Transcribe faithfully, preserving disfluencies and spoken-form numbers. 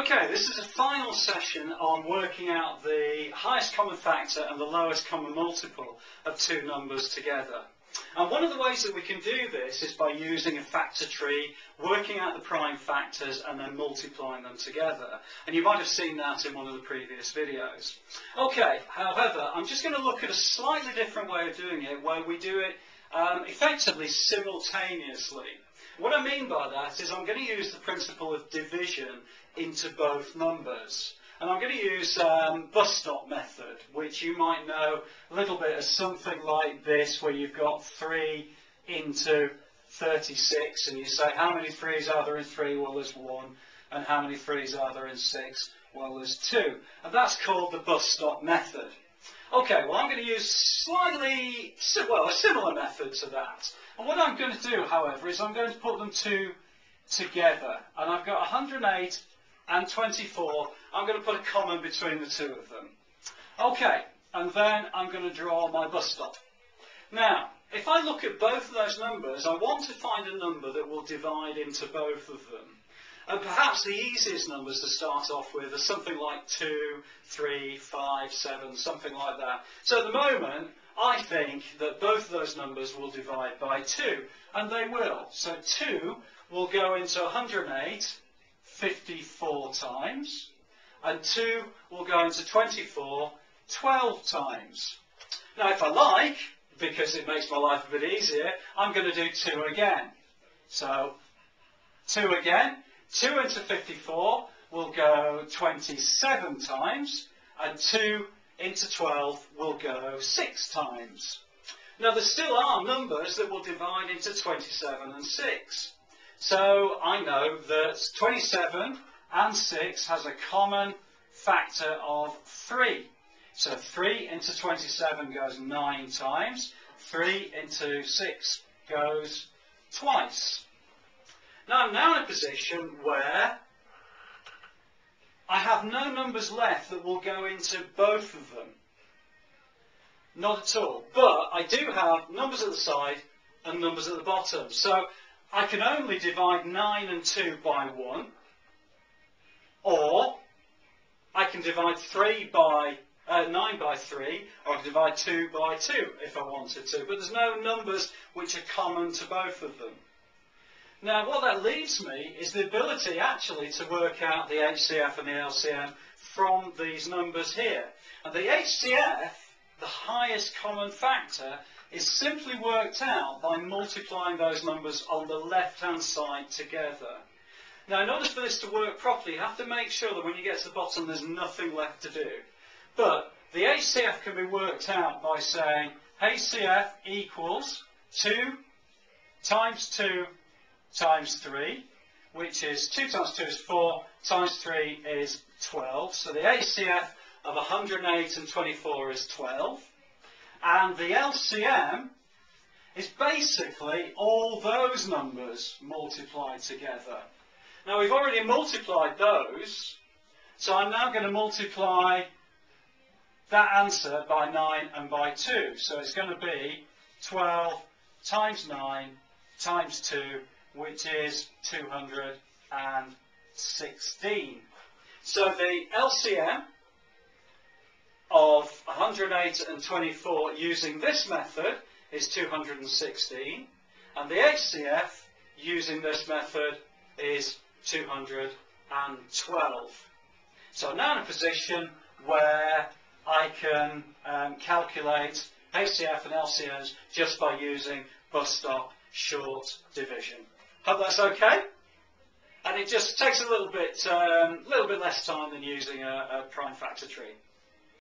Okay, this is the final session on working out the highest common factor and the lowest common multiple of two numbers together. And one of the ways that we can do this is by using a factor tree, working out the prime factors and then multiplying them together. And you might have seen that in one of the previous videos. Okay, however, I'm just going to look at a slightly different way of doing it, where we do it um, effectively simultaneously. What I mean by that is I'm going to use the principle of division into both numbers. And I'm going to use um, bus stop method, which you might know a little bit as something like this, where you've got three into thirty-six, and you say, how many threes are there in three? Well, there's one. And how many threes are there in six? Well, there's two. And that's called the bus stop method. Okay, well, I'm going to use slightly, well, a similar method to that. And what I'm going to do, however, is I'm going to put them two together. And I've got one hundred eight and twenty-four. I'm going to put a comma between the two of them. Okay, and then I'm going to draw my bus stop. Now, if I look at both of those numbers, I want to find a number that will divide into both of them. And perhaps the easiest numbers to start off with are something like two, three, five, seven, something like that. So at the moment, I think that both of those numbers will divide by two, and they will. So two will go into one hundred eight fifty-four times, and two will go into twenty-four twelve times. Now, if I like, because it makes my life a bit easier, I'm going to do two again. So two again. two into fifty-four will go twenty-seven times, and two into twelve will go six times. Now, there still are numbers that will divide into twenty-seven and six. So I know that twenty-seven and six has a common factor of three. So three into twenty-seven goes nine times, three into six goes twice. Now, I'm now in a position where I have no numbers left that will go into both of them. Not at all. But I do have numbers at the side and numbers at the bottom. So I can only divide nine and two by one, or I can divide three by uh, nine by three, or I can divide two by two if I wanted to. But there's no numbers which are common to both of them. Now, what that leaves me is the ability actually to work out the H C F and the L C M from these numbers here. And the H C F, the highest common factor, is simply worked out by multiplying those numbers on the left-hand side together. Now, in order for this to work properly, you have to make sure that when you get to the bottom, there's nothing left to do. But the H C F can be worked out by saying H C F equals two times two times three, which is two times two is four, times three is twelve. So the H C F of one hundred eight and twenty-four is twelve. And the L C M is basically all those numbers multiplied together. Now, we've already multiplied those, so I'm now going to multiply that answer by nine and by two. So it's going to be twelve times nine times two, which is two hundred sixteen. So the L C M of one hundred eight and twenty-four using this method is two hundred sixteen, and the H C F using this method is two hundred twelve. So I'm now in a position where I can um, calculate H C F and L C Ms just by using bus stop short division. Hope that's okay. And it just takes a little bit, um, little bit less time than using a, a prime factor tree.